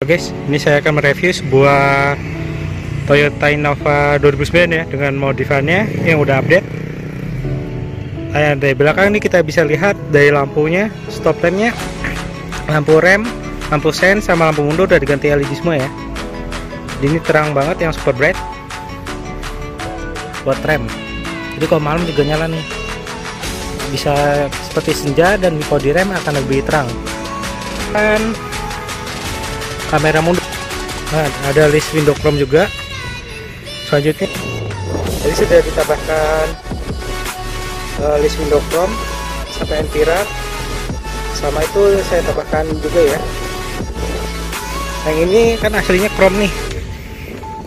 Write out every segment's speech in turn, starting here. Oke guys, ini saya akan mereview sebuah Toyota Innova 2009 ya, dengan modifannya yang udah update. Nah, dari belakang ini kita bisa lihat dari lampunya, stop lampnya, lampu rem, lampu sen, sama lampu mundur udah diganti LED semua ya. Ini terang banget yang super bright buat rem. Jadi kalau malam juga nyala nih, bisa seperti senja, dan kalau di rem akan lebih terang. Dan kamera mundur. Nah, ada list window chrome juga. Selanjutnya, jadi sudah ditambahkan list window chrome sampai pirat. Sama itu saya tambahkan juga ya. Yang ini kan aslinya chrome nih.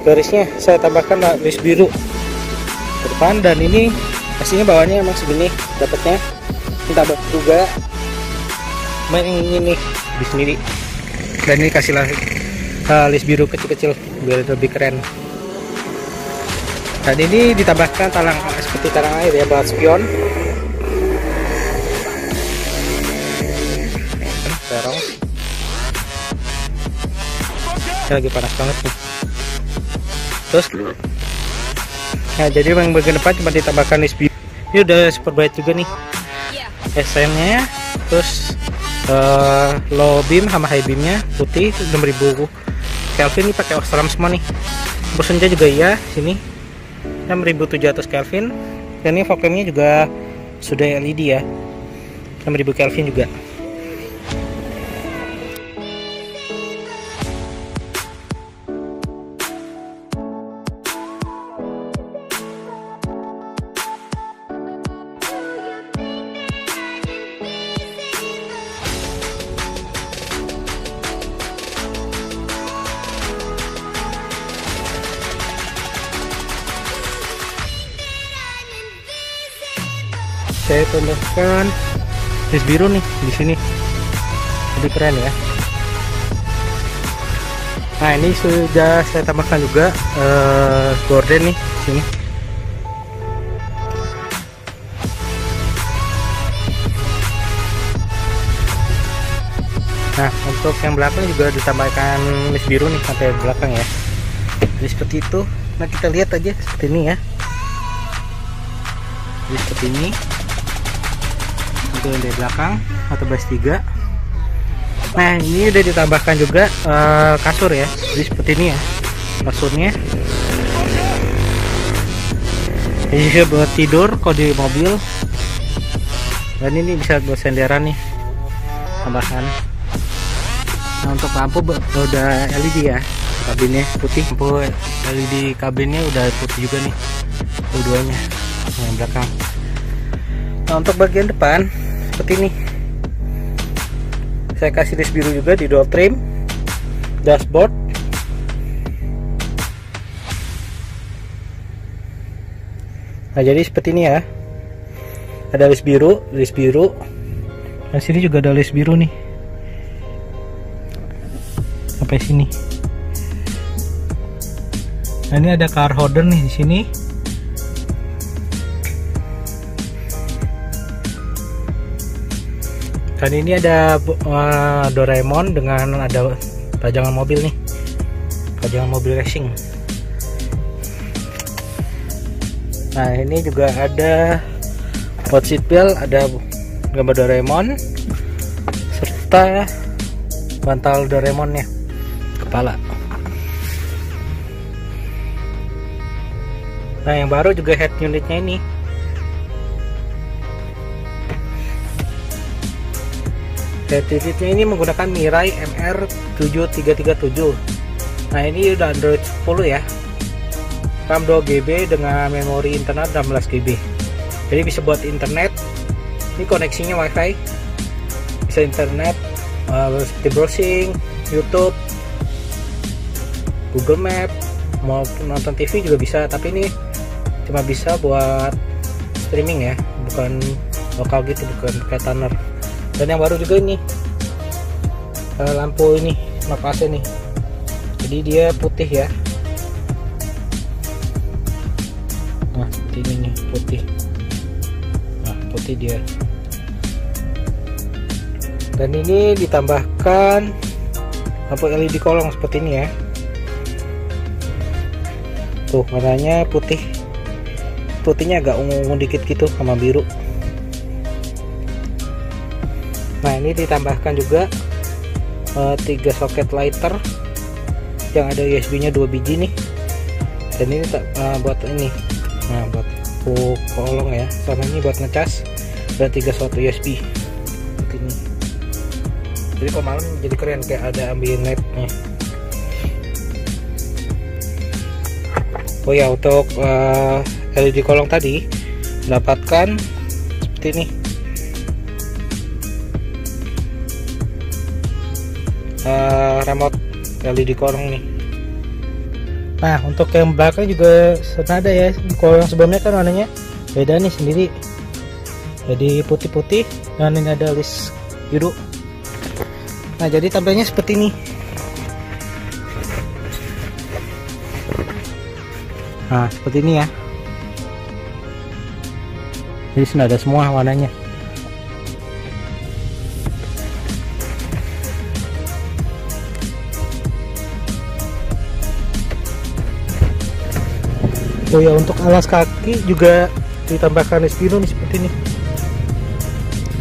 Garisnya saya tambahkan list biru ke depan, dan ini aslinya bawahnya emang segini dapatnya. Kita tambah juga main ini nih di sendiri. Dan ini kasihlah list biru kecil-kecil biar lebih keren. Dan ini ditambahkan talang seperti talang air ya, buat spion. Terong. Ini lagi panas banget nih. Terus, nah jadi yang bagian depan cuma ditambahkan list biru. Ini udah super bright juga nih. SM-nya, terus low beam sama high beamnya putih 6000 Kelvin, ini pakai Osram semua nih. Bersenja juga iya, sini 6700 Kelvin. Dan ini fog lampnya juga sudah LED ya, 6000 Kelvin juga. Saya tambahkan list biru nih di sini, lebih keren ya. Nah ini sudah saya tambahkan juga gorden nih di sini. Nah untuk yang belakang juga ditambahkan list biru nih sampai belakang ya. Jadi seperti itu. Nah kita lihat aja seperti ini ya. Jadi seperti ini. Dari belakang atau belas 3. Nah ini udah ditambahkan juga kasur ya, jadi seperti ini ya kasurnya. Ini bisa buat tidur kalau di mobil, dan ini bisa buat senderan nih tambahan. Nah untuk lampu udah LED ya, kabinnya putih, lampu LED kabinnya udah putih juga nih keduanya yang belakang. Nah untuk bagian depan seperti ini, saya kasih list biru juga di door trim, dashboard, nah jadi seperti ini ya, ada list biru, dan sini juga ada list biru nih, sampai sini. Nah ini ada car holder nih di sini. Dan ini ada Doraemon dengan ada pajangan mobil nih, pajangan mobil racing. Nah ini juga ada buat seatbelt, ada gambar Doraemon serta bantal Doraemonnya kepala. Nah yang baru juga head unitnya ini. Titiknya ini menggunakan Mirai MR7337. Nah ini udah Android 10 ya, RAM 2GB dengan memori internal 16GB. Jadi bisa buat internet. Ini koneksinya WiFi, bisa internet seperti browsing, YouTube, Google Maps, mau nonton TV juga bisa. Tapi ini cuma bisa buat streaming ya, bukan lokal gitu, bukan kayak tuner. Dan yang baru juga ini lampu ini napasnya nih, jadi dia putih ya. Nah seperti ini nih, putih. Nah putih dia. Dan ini ditambahkan lampu LED kolong seperti ini ya. Tuh warnanya putih, putihnya agak ungu-ungu dikit gitu sama biru. Nah ini ditambahkan juga 3 soket lighter yang ada USB nya 2 biji nih, dan ini buat ini, nah buat kolong ya, sama ini buat ngecas, ada 3 slot USB seperti ini. Jadi kalau malam jadi keren, kayak ada ambient light-nya. Oh ya, untuk LED kolong tadi mendapatkan seperti ini, remote LED kolong nih. Nah untuk yang belakang juga senada ya, kalau yang sebelumnya kan warnanya beda nih sendiri, jadi putih-putih, dan ini ada list biru. Nah jadi tampilnya seperti ini. Nah seperti ini ya, jadi senada semua warnanya. Oh ya, untuk alas kaki juga ditambahkan list biru nih seperti ini.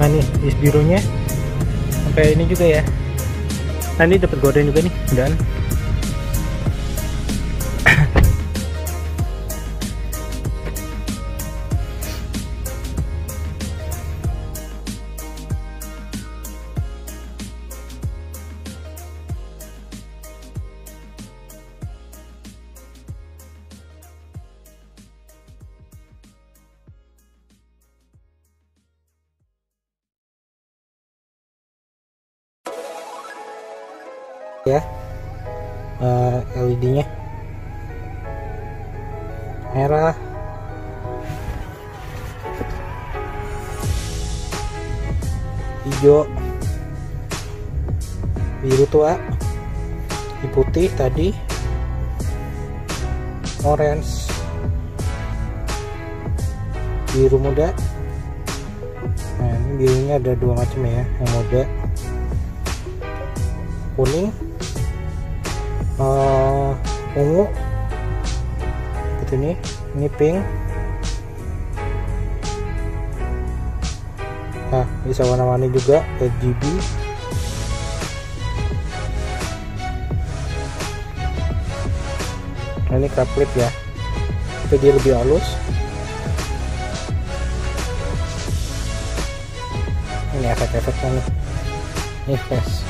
Nah nih list birunya sampai ini juga ya. Nah ini dapat gorden juga nih, dan ya LED-nya merah. Hijau, biru tua, putih tadi, orange, biru muda. Nah, ini birunya ada 2 macam ya, yang muda kuning, ungu gitu nih, ini pink. Nah bisa warna-warni juga, RGB. Nah ini couplet ya, jadi lebih halus ini efek-efeknya nih, ini flash,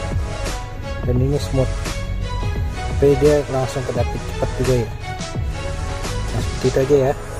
dan ini smooth, dia langsung kedapit cepat juga ya. Nah, seperti itu aja ya.